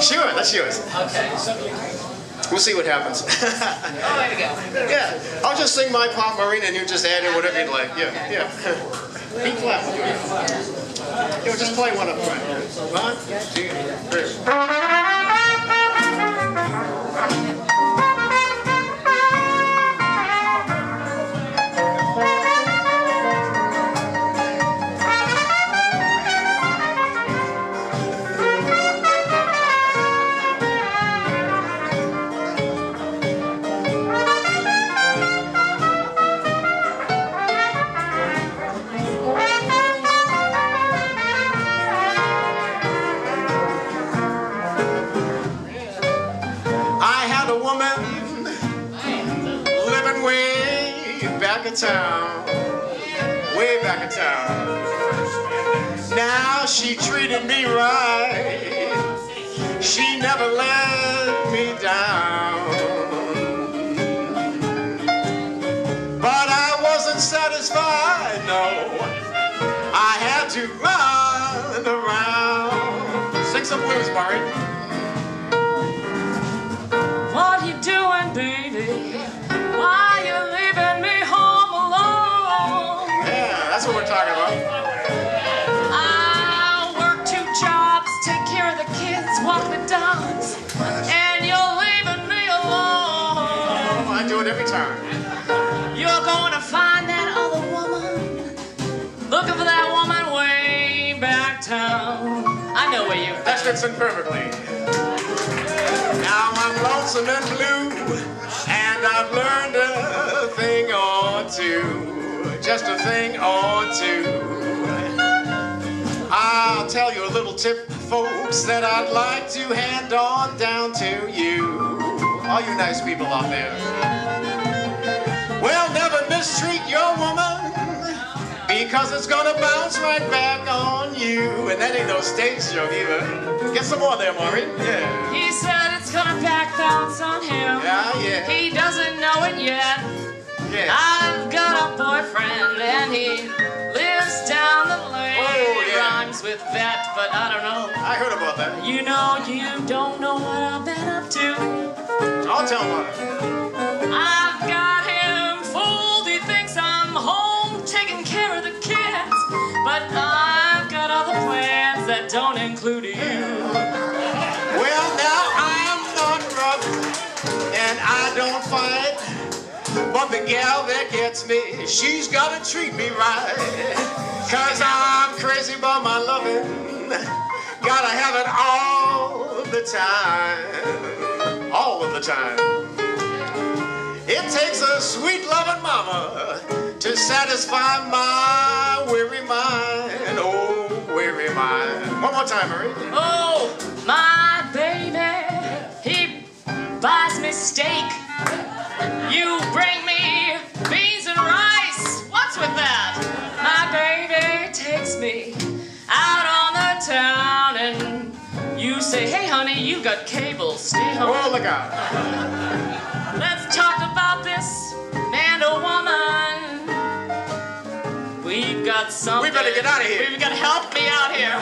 Sure, let's do it. Okay. We'll see what happens. Oh, there we go. Yeah, I'll just sing my part, Maureen, and you just add in whatever you'd like. Yeah, okay. Yeah. Keep clapping. Yeah, we'll just play one up front. 1, 2, 3. Town, way back in town. Now she treated me right. She never let me down. But I wasn't satisfied, no. I had to run around. Sing some blues, Maureen. What you doing, baby? Why you leaving me? That's what we're talking about. I work 2 jobs, take care of the kids, walk the dogs, and you're leaving me alone. Oh, I do it every time. You're going to find that other woman, looking for that woman way back town. I know where you are. That fits in perfectly. Now I'm lonesome and blue, and I've learned a thing or two. Just a thing or two. I'll tell you a little tip, folks, that I'd like to hand on down to you, all you nice people out there. Well, never mistreat your woman, because it's gonna bounce right back on you. And that ain't no stage joke either. Get some more there, Maureen. Yeah. He said it's gonna back bounce on him. Yeah, yeah. He doesn't know it yet. Yes. I've got a boyfriend and he lives down the lane. Oh, yeah. Rhymes with vet, but I don't know. I heard about that. You know you don't know what I've been up to. I'll tell him what. I've got him fooled. He thinks I'm home taking care of the kids, but I've got other plans that don't include you. Well, now I'm not rough and I don't fight. But the gal that gets me, she's gotta treat me right. Cause I'm crazy about my loving. Gotta have it all the time. All of the time. It takes a sweet loving mama to satisfy my weary mind. Oh, weary mind. One more time, Marie. Oh, my baby, he buys me steak. You bring me beans and rice. What's with that? My baby takes me out on the town and you say, hey honey, you got cable, stay home. Oh, look out. Let's talk about this man or woman. We've got something. We better get out of here. We've got to help me out here.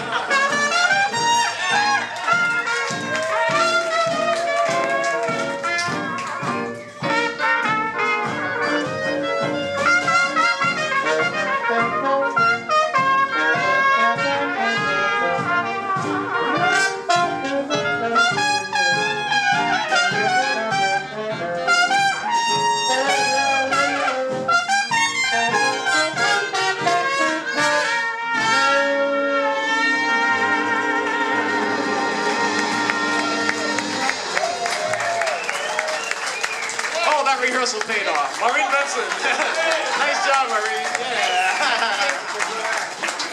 Rehearsal paid off. Maureen Benson. Nice job, Maureen. Yeah.